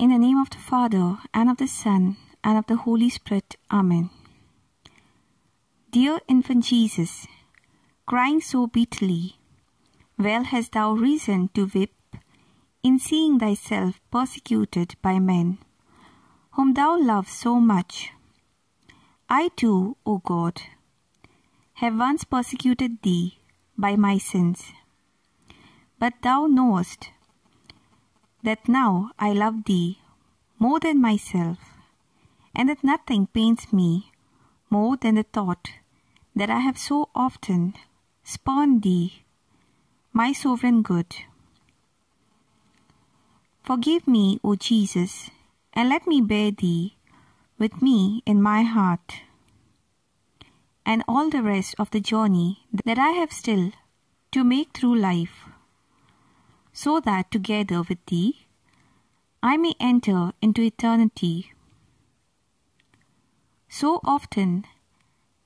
In the name of the Father, and of the Son, and of the Holy Spirit. Amen. Dear infant Jesus, crying so bitterly, well hast thou reason to weep in seeing thyself persecuted by men, whom thou lovest so much. I too, O God, have once persecuted thee by my sins, but thou knowest that now I love thee more than myself, and that nothing pains me more than the thought that I have so often spurned thee, my sovereign good. Forgive me, O Jesus, and let me bear thee with me in my heart, and all the rest of the journey that I have still to make through life, so that together with thee I may enter into eternity. So often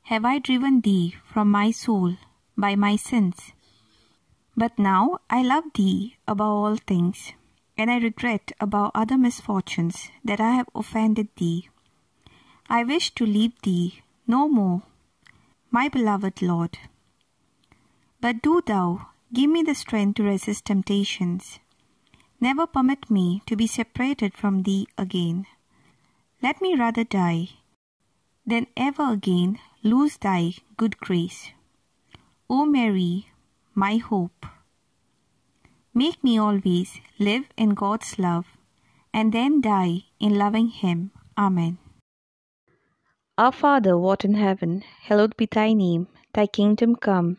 have I driven thee from my soul by my sins, but now I love thee above all things, and I regret above other misfortunes that I have offended thee. I wish to leave thee no more, my beloved Lord, but do thou give me the strength to resist temptations. Never permit me to be separated from thee again. Let me rather die than ever again lose thy good grace. O Mary, my hope, make me always live in God's love and then die in loving him. Amen. Our Father, who art in heaven, hallowed be thy name. Thy kingdom come.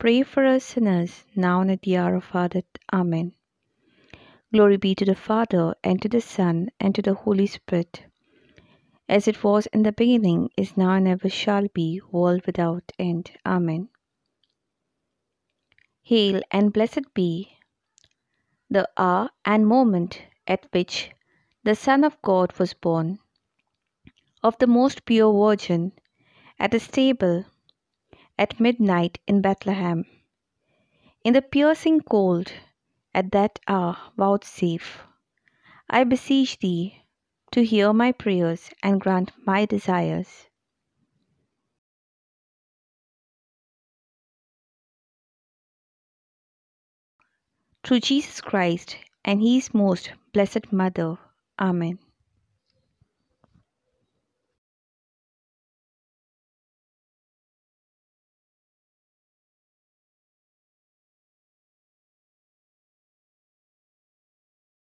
pray for us sinners, now and at the hour of our death. Amen. Glory be to the Father, and to the Son, and to the Holy Spirit, as it was in the beginning, is now, and ever shall be, world without end. Amen. Hail and blessed be the hour and moment at which the Son of God was born, of the most pure Virgin, at a stable, at midnight in Bethlehem. In the piercing cold, at that hour vouchsafe, I beseech thee, to hear my prayers and grant my desires. Through Jesus Christ and his most blessed Mother. Amen.